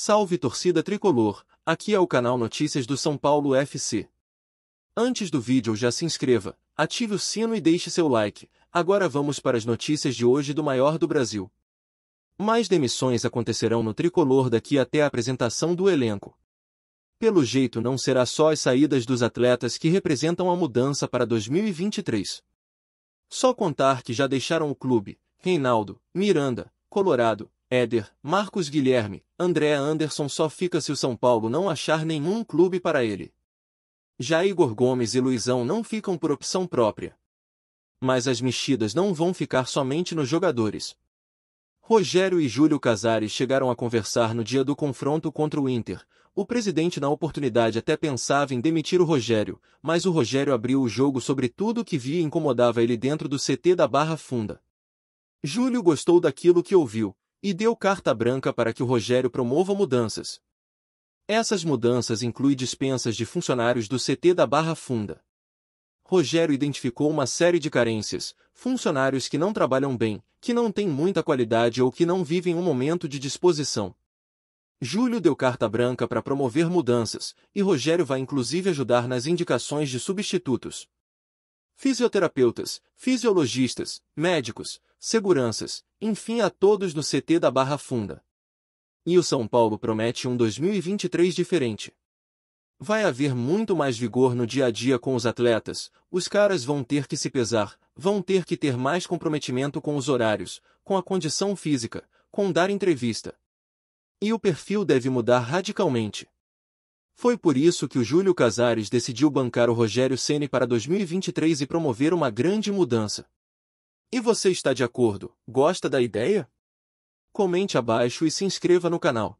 Salve torcida tricolor, aqui é o canal Notícias do São Paulo FC. Antes do vídeo já se inscreva, ative o sino e deixe seu like. Agora vamos para as notícias de hoje do maior do Brasil. Mais demissões acontecerão no tricolor daqui até a apresentação do elenco. Pelo jeito não será só as saídas dos atletas que representam a mudança para 2023. Só contar que já deixaram o clube Reinaldo, Miranda, Colorado, Éder, Marcos Guilherme, André Anderson só fica se o São Paulo não achar nenhum clube para ele. Já Igor Gomes e Luizão não ficam por opção própria. Mas as mexidas não vão ficar somente nos jogadores. Rogério e Júlio Casares chegaram a conversar no dia do confronto contra o Inter. O presidente na oportunidade até pensava em demitir o Rogério, mas o Rogério abriu o jogo sobre tudo o que via e incomodava ele dentro do CT da Barra Funda. Júlio gostou daquilo que ouviu e deu carta branca para que o Rogério promova mudanças. Essas mudanças incluem dispensas de funcionários do CT da Barra Funda. Rogério identificou uma série de carências, funcionários que não trabalham bem, que não têm muita qualidade ou que não vivem um momento de disposição. Júlio deu carta branca para promover mudanças, e Rogério vai inclusive ajudar nas indicações de substitutos. Fisioterapeutas, fisiologistas, médicos, seguranças, enfim a todos no CT da Barra Funda. E o São Paulo promete um 2023 diferente. Vai haver muito mais vigor no dia a dia com os atletas, os caras vão ter que se pesar, vão ter que ter mais comprometimento com os horários, com a condição física, com dar entrevista. E o perfil deve mudar radicalmente. Foi por isso que o Júlio Casares decidiu bancar o Rogério Ceni para 2023 e promover uma grande mudança. E você está de acordo? Gosta da ideia? Comente abaixo e se inscreva no canal.